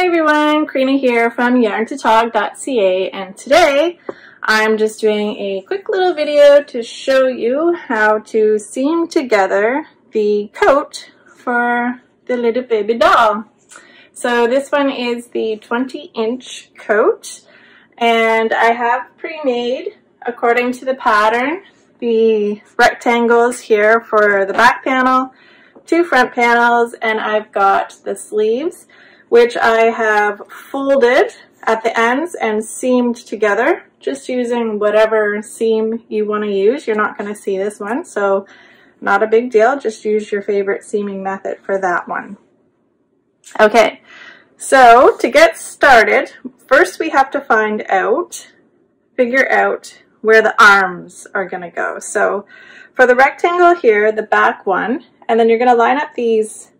Hey everyone, Karina here from yarn2tog.ca, and today I'm just doing a quick little video to show you how to seam together the coat for the little baby doll. So this one is the 20-inch coat, and I have pre-made, according to the pattern, the rectangles here for the back panel, two front panels, and I've got the sleeves, which I have folded at the ends and seamed together, just using whatever seam you want to use. You're not going to see this one, so not a big deal. Just use your favorite seaming method for that one. Okay, so to get started, first we have to figure out where the arms are going to go. So for the rectangle here, the back one, and then you're going to line up these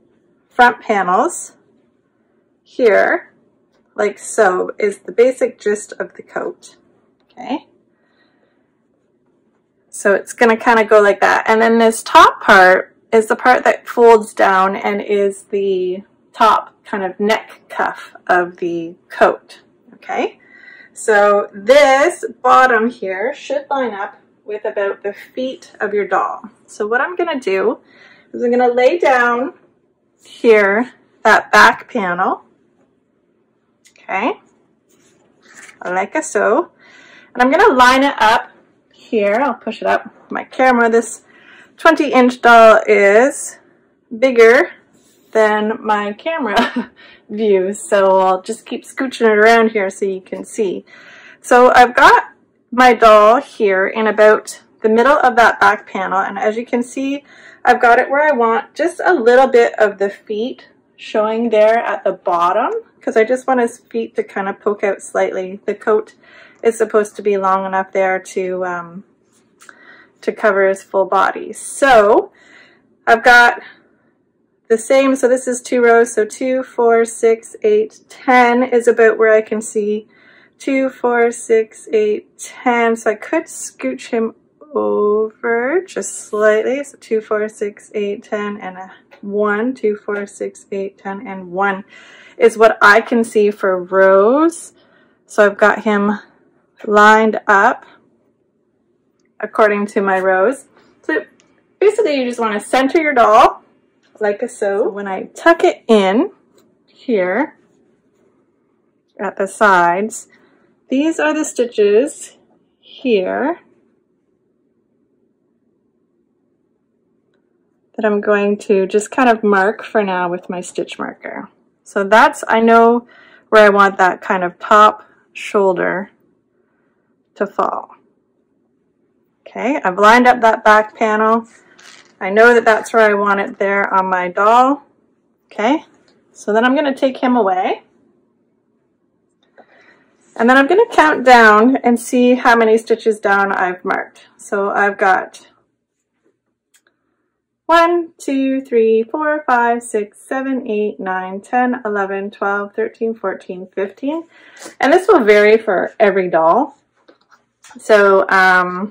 front panels here, like so, is the basic gist of the coat. Okay, so it's going to kind of go like that, and then this top part is the part that folds down and is the top kind of neck cuff of the coat. Okay, so this bottom here should line up with about the feet of your doll. So what I'm going to do is I'm going to lay down here that back panel. Okay, like so. And I'm going to line it up here. I'll push it up with my camera. This 20-inch doll is bigger than my camera view, so I'll just keep scooching it around here so you can see. So I've got my doll here in about the middle of that back panel, and as you can see, I've got it where I want, just a little bit of the feet showing there at the bottom, because I just want his feet to kind of poke out slightly. The coat is supposed to be long enough there to cover his full body. So I've got the same, so this is two rows, so 2, 4, 6, 8, 10 is about where I can see 2, 4, 6, 8, 10. So I could scooch him over just slightly, so 2, 4, 6, 8, 10 and a 1, 2, 4, 6, 8, 10 and 1 is what I can see for rows. So I've got him lined up according to my rows. So basically you just want to center your doll like so. When I tuck it in here at the sides, these are the stitches here that I'm going to just kind of mark for now with my stitch marker. So that's, I know where I want that kind of top shoulder to fall. Okay, I've lined up that back panel. I know that that's where I want it there on my doll. Okay, so then I'm going to take him away. And then I'm going to count down and see how many stitches down I've marked. So I've got 1, 2, 3, 4, 5, 6, 7, 8, 9, 10, 11, 12, 13, 14, 15. And this will vary for every doll. So, yeah,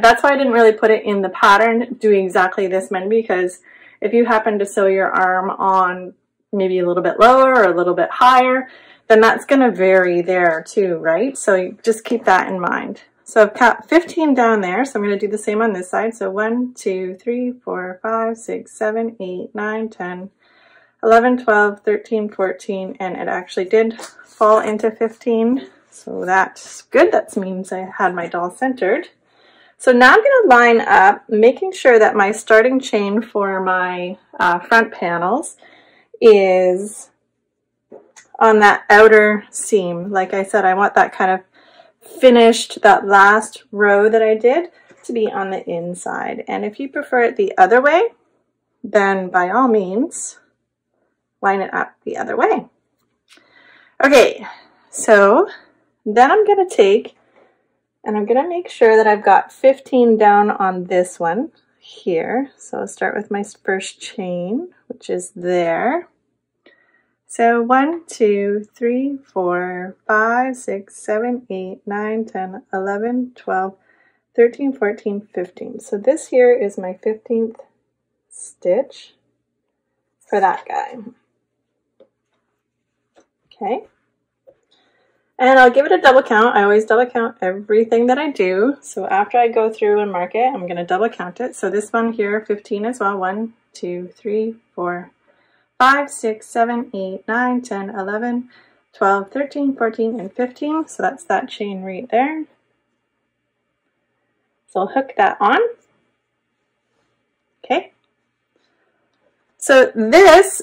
that's why I didn't really put it in the pattern, doing exactly this many, because if you happen to sew your arm on maybe a little bit lower or a little bit higher, then that's going to vary there too, right? So you just keep that in mind. So I've got 15 down there, so I'm going to do the same on this side. So 1, 2, 3, 4, 5, 6, 7, 8, 9, 10, 11, 12, 13, 14, and it actually did fall into 15. So that's good. That means I had my doll centered. So now I'm going to line up, making sure that my starting chain for my front panels is on that outer seam. Like I said, I want that kind of finished, that last row that I did, to be on the inside. And if you prefer it the other way, then by all means line it up the other way. Okay, so then I'm going to take, and I'm going to make sure that I've got 15 down on this one here. So I'll start with my first chain, which is there. So 1, 2, 3, 4, 5, 6, 7, 8, 9, 10, 11, 12, 13, 14, 15. So this here is my 15th stitch for that guy. Okay. And I'll give it a double count. I always double count everything that I do. So after I go through and mark it, I'm going to double count it. So this one here, 15 as well. 1, 2, 3, 4, 5, 6, 7, 8, 9, 10, 11, 12, 13, 14, and 15. So that's that chain right there. So I'll hook that on. Okay. So this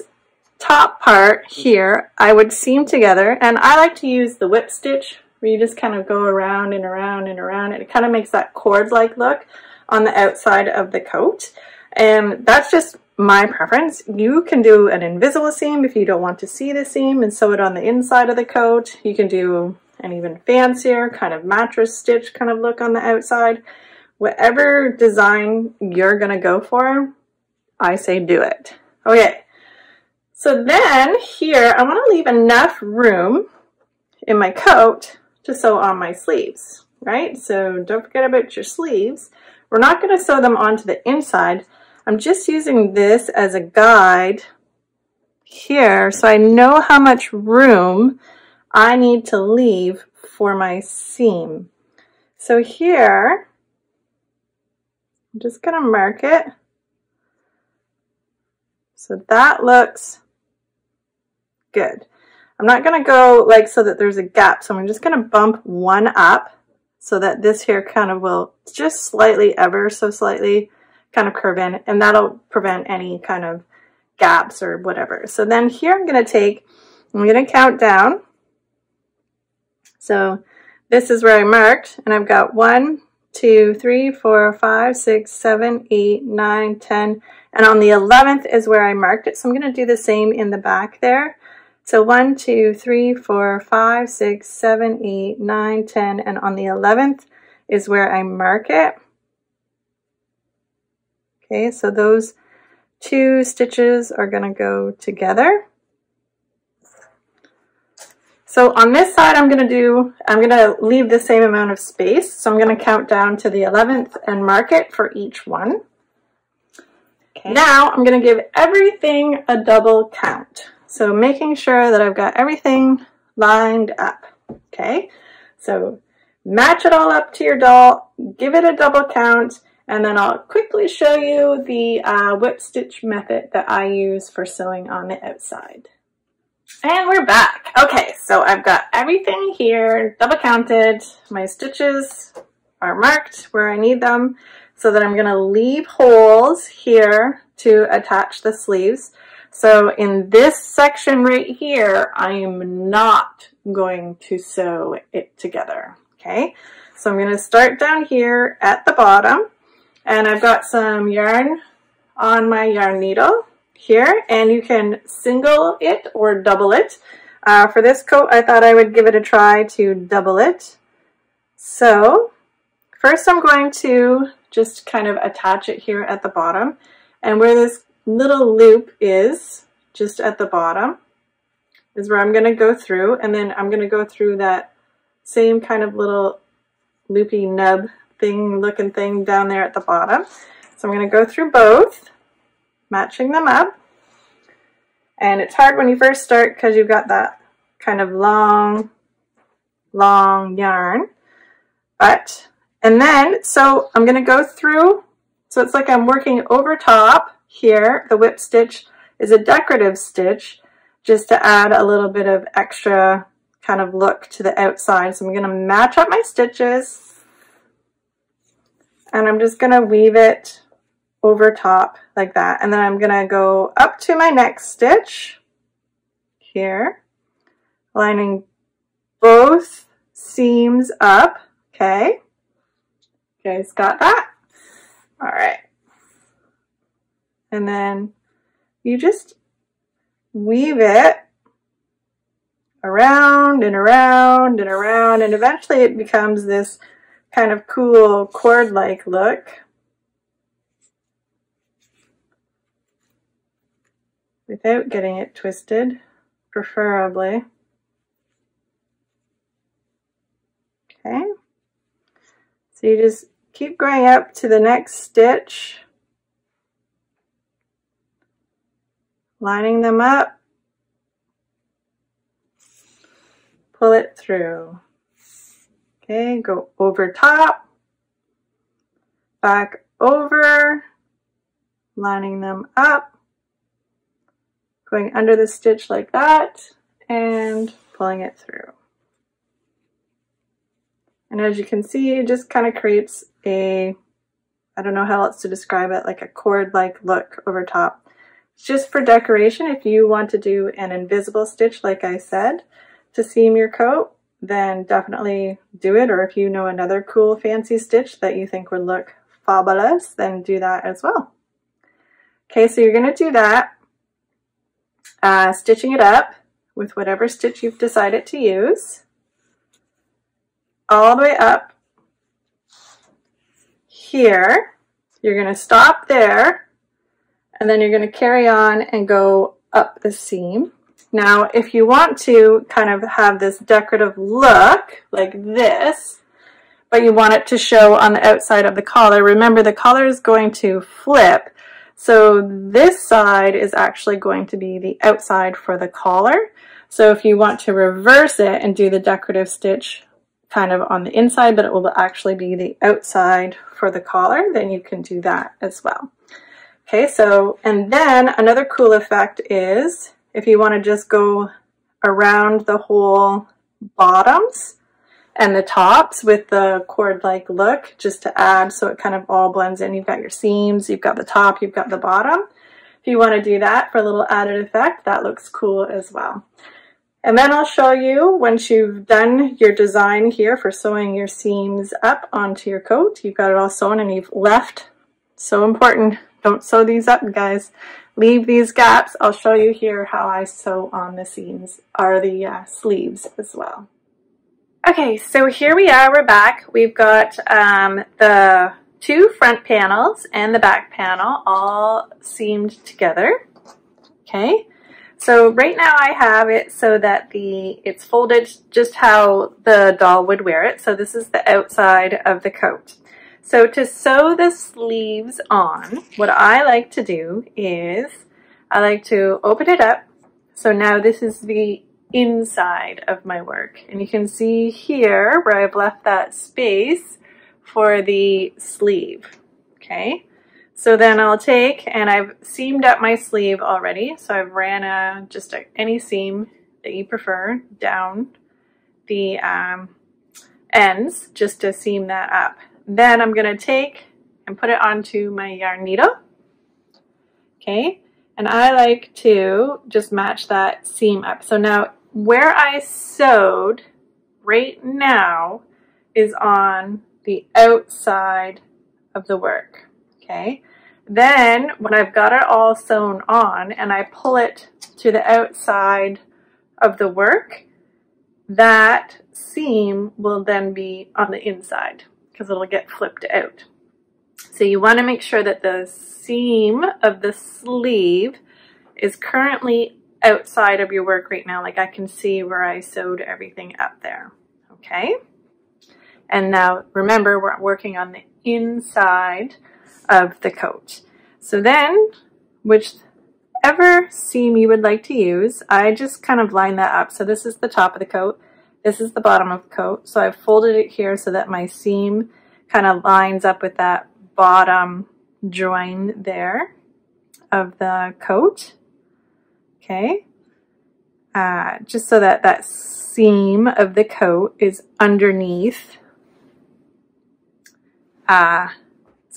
top part here, I would seam together, and I like to use the whip stitch where you just kind of go around and around and around, and it kind of makes that cord-like look on the outside of the coat. And that's just my preference. You can do an invisible seam if you don't want to see the seam and sew it on the inside of the coat. You can do an even fancier kind of mattress stitch kind of look on the outside. Whatever design you're gonna go for, I say do it. Okay. So then here, I want to leave enough room in my coat to sew on my sleeves, right? So don't forget about your sleeves. We're not going to sew them onto the inside. I'm just using this as a guide here so I know how much room I need to leave for my seam. So here, I'm just going to mark it. So that looks good. I'm not going to go like so that there's a gap, so I'm just going to bump one up so that this here kind of will just slightly, ever so slightly, kind of curve in, and that'll prevent any kind of gaps or whatever. So then here I'm going to take, I'm going to count down. So this is where I marked, and I've got 1, 2, 3, 4, 5, 6, 7, 8, 9, 10, and on the 11th is where I marked it. So I'm going to do the same in the back there. So 1, 2, 3, 4, 5, 6, 7, 8, 9, 10, and on the 11th is where I mark it. Okay, so those two stitches are going to go together. So on this side, I'm going to leave the same amount of space. So I'm going to count down to the 11th and mark it for each one. Okay. Now I'm going to give everything a double count. So making sure that I've got everything lined up. Okay. So match it all up to your doll, give it a double count, and then I'll quickly show you the whip stitch method that I use for sewing on the outside. And we're back. Okay. So I've got everything here, double counted. My stitches are marked where I need them. So then I'm going to leave holes here to attach the sleeves. So in this section right here, I am not going to sew it together. Okay, so I'm going to start down here at the bottom, and I've got some yarn on my yarn needle here, and you can single it or double it. For this coat, I thought I would give it a try to double it. So first I'm going to just kind of attach it here at the bottom, and where this little loop is just at the bottom is where I'm going to go through, and then I'm going to go through that same kind of little loopy nub thing looking thing down there at the bottom. So I'm going to go through both, matching them up, and it's hard when you first start because you've got that kind of long yarn, but and then, so I'm going to go through, so it's like I'm working over top here. The whip stitch is a decorative stitch just to add a little bit of extra kind of look to the outside. So I'm going to match up my stitches, and I'm just going to weave it over top like that. And then I'm going to go up to my next stitch here, lining both seams up. Okay. You guys got that? All right. And then you just weave it around and around and around, and eventually it becomes this kind of cool cord-like look. Without getting it twisted, preferably. Okay. So you just keep going up to the next stitch, lining them up, pull it through. Okay, go over top, back over, lining them up, going under the stitch like that, and pulling it through. And as you can see, it just kind of creates a, I don't know how else to describe it, like a cord-like look over top. It's just for decoration. If you want to do an invisible stitch, like I said, to seam your coat, then definitely do it. Or if you know another cool fancy stitch that you think would look fabulous, then do that as well. Okay, so you're gonna do that, stitching it up with whatever stitch you've decided to use, all the way up here. You're gonna stop there, and then you're gonna carry on and go up the seam. Now, if you want to kind of have this decorative look like this, but you want it to show on the outside of the collar, remember the collar is going to flip. So this side is actually going to be the outside for the collar. So if you want to reverse it and do the decorative stitch kind of on the inside, but it will actually be the outside for the collar, then you can do that as well. Okay, so, and then another cool effect is, if you want to just go around the whole bottoms and the tops with the cord-like look, just to add so it kind of all blends in. You've got your seams, you've got the top, you've got the bottom. If you want to do that for a little added effect, that looks cool as well. And then I'll show you, once you've done your design here for sewing your seams up onto your coat, you've got it all sewn and you've left, so important, don't sew these up, guys. Leave these gaps. I'll show you here how I sew on the seams, or the sleeves as well. Okay, so here we are, we're back. We've got the two front panels and the back panel all seamed together. Okay, so right now I have it so that it's folded just how the doll would wear it. So this is the outside of the coat. So to sew the sleeves on, what I like to do is I like to open it up. So now this is the inside of my work. And you can see here where I've left that space for the sleeve. Okay. So then I'll take, and I've seamed up my sleeve already. So I've ran any seam that you prefer down the ends just to seam that up. Then I'm going to take and put it onto my yarn needle, okay, and I like to just match that seam up. So now where I sewed right now is on the outside of the work, okay. Then when I've got it all sewn on and I pull it to the outside of the work, that seam will then be on the inside, because it'll get flipped out. So you want to make sure that the seam of the sleeve is currently outside of your work right now, like I can see where I sewed everything up there, okay? And now remember, we're working on the inside of the coat. So then, whichever seam you would like to use, I just kind of line that up. So this is the top of the coat. This is the bottom of the coat, so I've folded it here so that my seam kind of lines up with that bottom join there of the coat, okay? Just so that that seam of the coat is underneath, so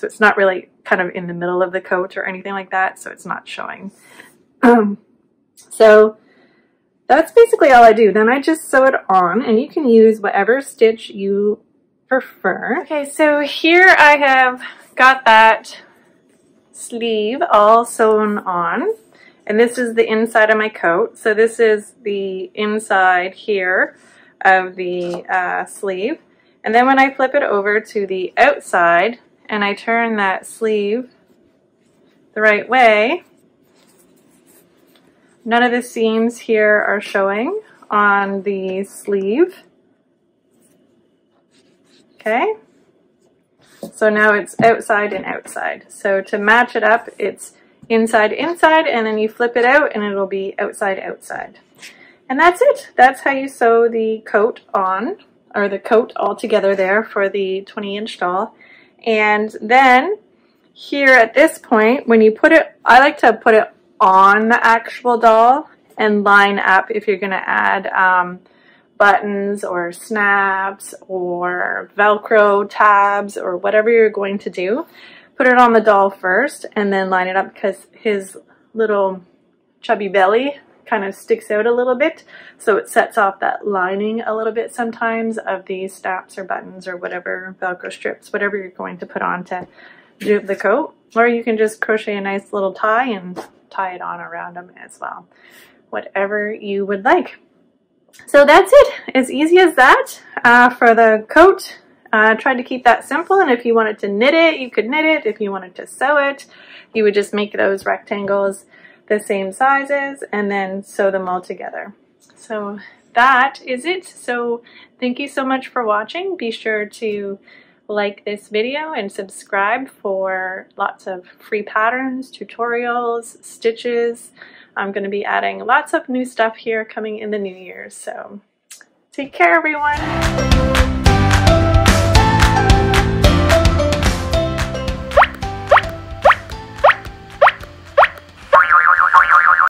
it's not really kind of in the middle of the coat or anything like that, so it's not showing. So that's basically all I do. Then I just sew it on, and you can use whatever stitch you prefer. Okay, so here I have got that sleeve all sewn on, and this is the inside of my coat. So this is the inside here of the sleeve. And then when I flip it over to the outside and I turn that sleeve the right way, none of the seams here are showing on the sleeve. Okay, so now it's outside and outside. So to match it up, it's inside, inside, and then you flip it out and it'll be outside, outside. And that's it. That's how you sew the coat on, or the coat all together there for the 20-inch doll. And then here at this point, when you put it, I like to put it on the actual doll and line up if you're going to add buttons or snaps or Velcro tabs or whatever you're going to do. Put it on the doll first and then line it up, because his little chubby belly kind of sticks out a little bit, so it sets off that lining a little bit sometimes of these snaps or buttons or whatever, Velcro strips, whatever you're going to put on to do the coat. Or you can just crochet a nice little tie and tie it on around them as well, whatever you would like. So that's it, as easy as that for the coat. I tried to keep that simple, and if you wanted to knit it, you could knit it. If you wanted to sew it, you would just make those rectangles the same sizes and then sew them all together. So that is it. So thank you so much for watching. Be sure to like this video and subscribe for lots of free patterns, tutorials, stitches. I'm going to be adding lots of new stuff here coming in the new year. So take care, everyone.